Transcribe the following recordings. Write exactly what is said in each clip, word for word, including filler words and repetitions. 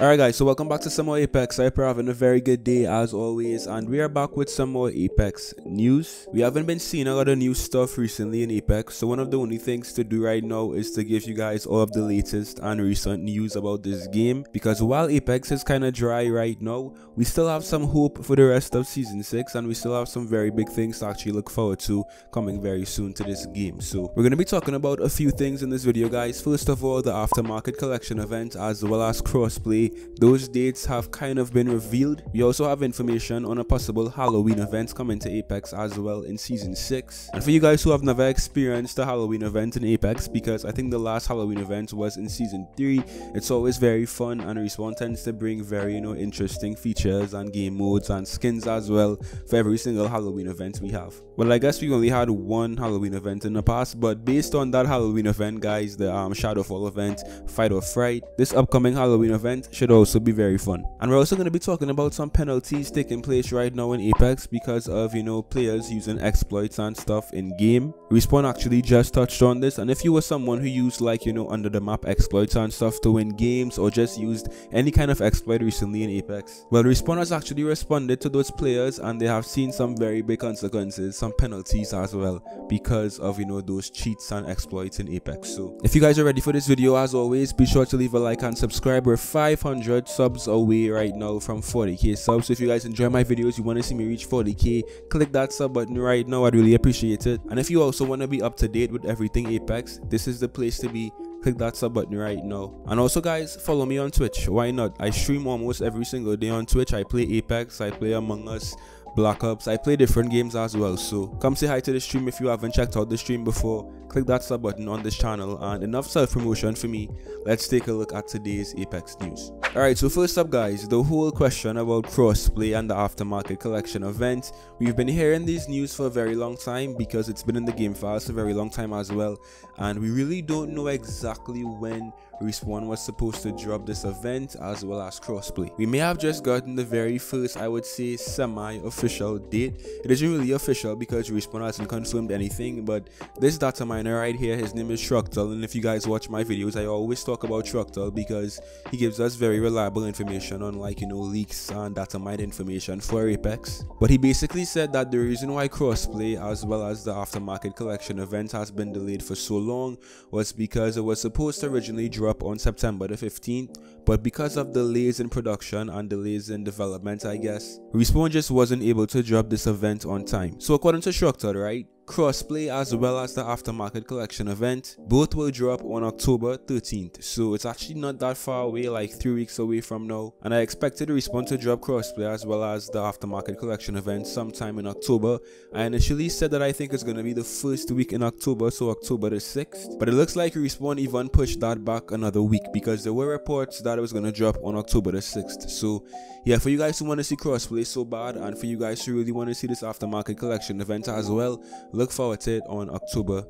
Alright guys, so welcome back to some more Apex. I hope you're having a very good day as always, and we are back with some more Apex news. We haven't been seeing a lot of new stuff recently in Apex, so one of the only things to do right now is to give you guys all of the latest and recent news about this game, because while Apex is kind of dry right now, we still have some hope for the rest of season six, and we still have some very big things to actually look forward to coming very soon to this game. So we're going to be talking about a few things in this video guys. First of all, the Aftermarket Collection Event as well as crossplay. Those dates have kind of been revealed. We also have information on a possible Halloween event coming to Apex as well in season six. And for you guys who have never experienced a Halloween event in Apex, because I think the last Halloween event was in season three, it's always very fun, and Respawn tends to bring very, you know, interesting features and game modes and skins as well for every single Halloween event we have. Well, I guess we only had one Halloween event in the past, but based on that Halloween event guys, the um, Shadowfall event, Fight or Fright, this upcoming Halloween event should also be very fun. And we're also going to be talking about some penalties taking place right now in Apex because of, you know, players using exploits and stuff in game. Respawn actually just touched on this, and if you were someone who used, like, you know, under the map exploits and stuff to win games, or just used any kind of exploit recently in Apex, well, Respawn has actually responded to those players, and they have seen some very big consequences, some penalties as well, because of, you know, those cheats and exploits in Apex. So if you guys are ready for this video, as always, be sure to leave a like and subscribe. We're five hundred subs away right now from forty K subs. So if you guys enjoy my videos, you want to see me reach forty K, click that sub button right now. I'd really appreciate it. And if you also want to be up to date with everything Apex, this is the place to be. Click that sub button right now. And also guys, follow me on Twitch. Why not? I stream almost every single day on Twitch. I play Apex, I play Among Us, Black Ops, I play different games as well, so come say hi to the stream if you haven't checked out the stream before. Click that sub button on this channel, and enough self-promotion for me. Let's take a look at today's Apex news. Alright, so first up guys, the whole question about crossplay and the Aftermarket Collection Event. We've been hearing these news for a very long time because it's been in the game for us a very long time as well, and we really don't know exactly when Respawn was supposed to drop this event as well as crossplay. We may have just gotten the very first, I would say, semi-official date. It isn't really official because Respawn hasn't confirmed anything, but this data miner right here, his name is Shruchtel, and if you guys watch my videos, I always talk about Shruchtel because he gives us very reliable information on, like, you know, leaks and data mine information for Apex. But he basically said that the reason why crossplay as well as the Aftermarket Collection Event has been delayed for so long was because it was supposed to originally drop up on September the fifteenth, but because of delays in production and delays in development, I guess, Respawn just wasn't able to drop this event on time. So according to Shruchtel, right, crossplay as well as the Aftermarket Collection Event both will drop on October thirteenth, so it's actually not that far away, like three weeks away from now. And I expected Respawn to drop crossplay as well as the Aftermarket Collection Event sometime in October. I initially said that I think it's going to be the first week in October, so October the sixth, but it looks like Respawn even pushed that back another week because there were reports that it was going to drop on October the sixth. So yeah, for you guys who want to see crossplay so bad, and for you guys who really want to see this Aftermarket Collection Event as well, look forward to it on October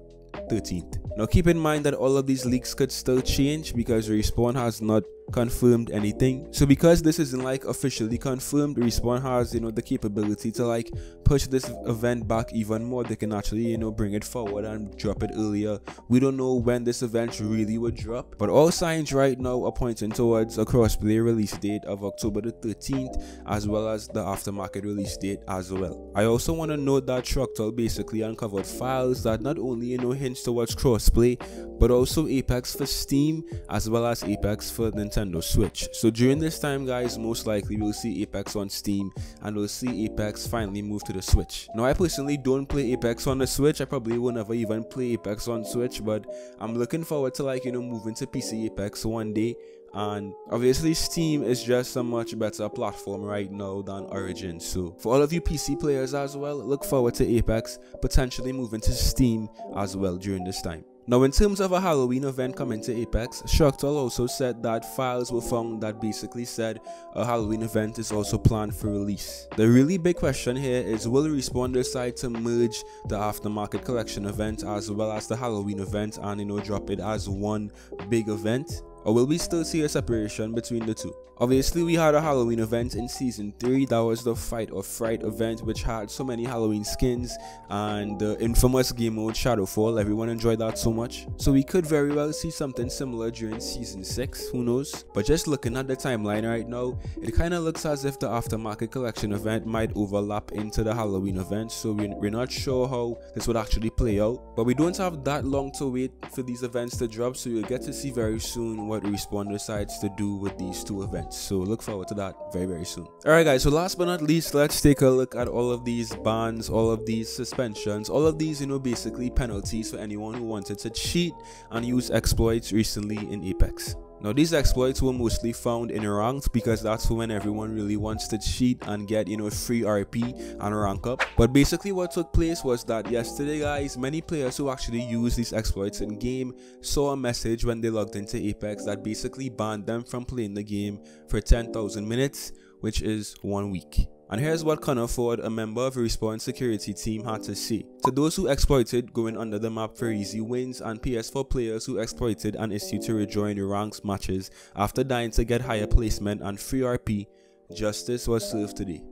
thirteenth. Now keep in mind that all of these leaks could still change because Respawn has not confirmed anything. So because this isn't, like, officially confirmed, Respawn has, you know, the capability to, like, push this event back even more. They can actually, you know, bring it forward and drop it earlier. We don't know when this event really would drop, but all signs right now are pointing towards a crossplay release date of October the thirteenth as well as the Aftermarket release date as well. I also want to note that Shruchtel basically uncovered files that not only, you know, hinge towards crossplay, but also Apex for Steam as well as Apex for Nintendo Nintendo Switch. So during this time guys, most likely we'll see Apex on Steam, and we'll see Apex finally move to the Switch. Now I personally don't play Apex on the Switch. I probably will never even play Apex on Switch, but I'm looking forward to, like, you know, moving to P C Apex one day. And obviously Steam is just a much better platform right now than Origin, so for all of you P C players as well, look forward to Apex potentially moving to Steam as well during this time. Now in terms of a Halloween event coming to Apex, Shruchtel also said that files were found that basically said a Halloween event is also planned for release. The really big question here is, will Respawn decide to merge the Aftermarket Collection Event as well as the Halloween event and, you know, drop it as one big event? or will we still see a separation between the two? Obviously, we had a Halloween event in season three, that was the Fight or Fright event, which had so many Halloween skins and the infamous game mode Shadowfall. Everyone enjoyed that so much. So we could very well see something similar during season six, who knows? But just looking at the timeline right now, it kind of looks as if the Aftermarket Collection event might overlap into the Halloween event, so we're not sure how this would actually play out. But we don't have that long to wait for these events to drop, so you'll get to see very soon what Respawn decides to do with these two events. So look forward to that very very soon. Alright guys, so last but not least, let's take a look at all of these bans, all of these suspensions, all of these, you know, basically penalties for anyone who wanted to cheat and use exploits recently in Apex. Now these exploits were mostly found in ranked, because that's when everyone really wants to cheat and get, you know, free R P and rank up. But basically what took place was that yesterday guys, many players who actually use these exploits in game saw a message when they logged into Apex that basically banned them from playing the game for ten thousand minutes, which is one week. And here's what Connor Ford, a member of the Respawn security team, had to say. To those who exploited going under the map for easy wins, and P S four players who exploited an issue to rejoin the ranks matches after dying to get higher placement and free R P, justice was served today.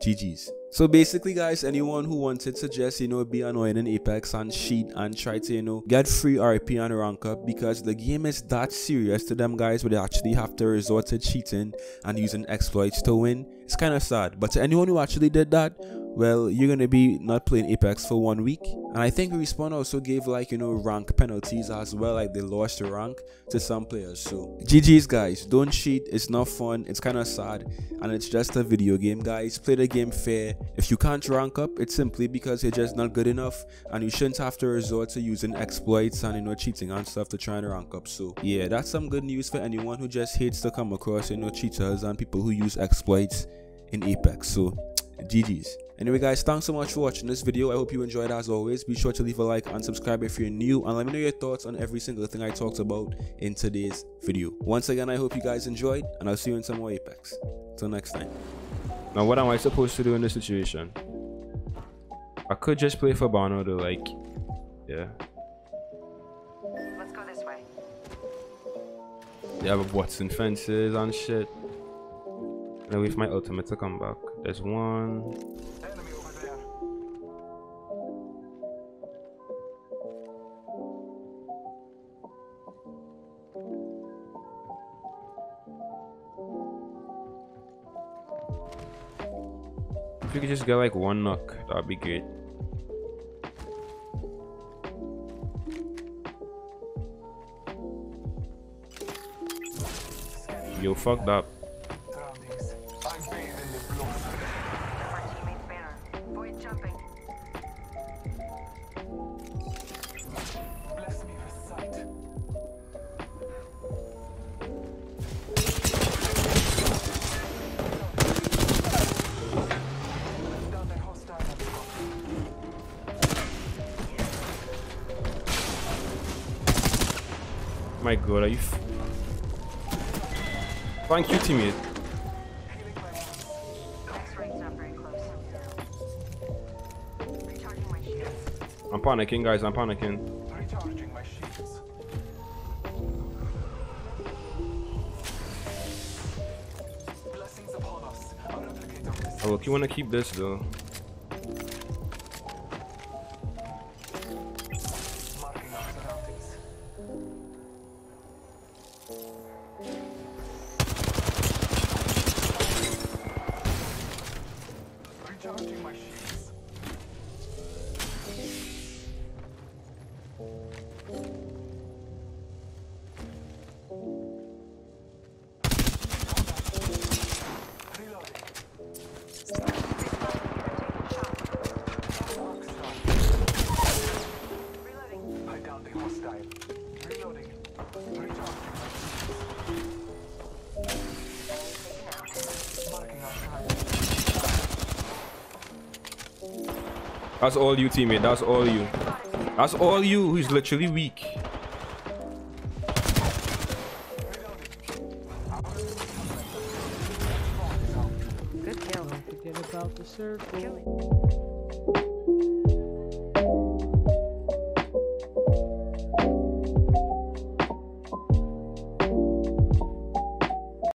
G G's. So basically guys, anyone who wanted to just, you know, be annoying in Apex and cheat and try to, you know, get free R P and rank up, because the game is that serious to them guys where they actually have to resort to cheating and using exploits to win, it's kind of sad. But to anyone who actually did that, well, you're gonna be not playing Apex for one week. And I think Respawn also gave, like, you know, rank penalties as well, like they lost the rank to some players. So G G's guys, don't cheat, it's not fun, it's kind of sad, and it's just a video game guys. Play the game fair. If you can't rank up, it's simply because you're just not good enough, and you shouldn't have to resort to using exploits and, you know, cheating and stuff to try and rank up. So yeah, that's some good news for anyone who just hates to come across, you know, cheaters and people who use exploits in Apex. So G G's. Anyway guys, thanks so much for watching this video. I hope you enjoyed as always. Be sure to leave a like and subscribe if you're new, and let me know your thoughts on every single thing I talked about in today's video. Once again, I hope you guys enjoyed, and I'll see you in some more Apex. Till next time. Now what am I supposed to do in this situation? I could just play for Bano though, like, yeah. Let's go this way. They have Watson fences and shit. I'm gonna wait for my ultimate to come back. There's one. Enemy over there. If we could just get like one knock, that'd be great. Yo, fucked up. My god, are you f thank you teammate. I'm panicking guys, I'm panicking. Recharging my shields. Blessings upon us. Our replicator is oh, if you wanna keep this though. That's all you, teammate. That's all you. That's all you. He's literally weak. Good kill. About the circle.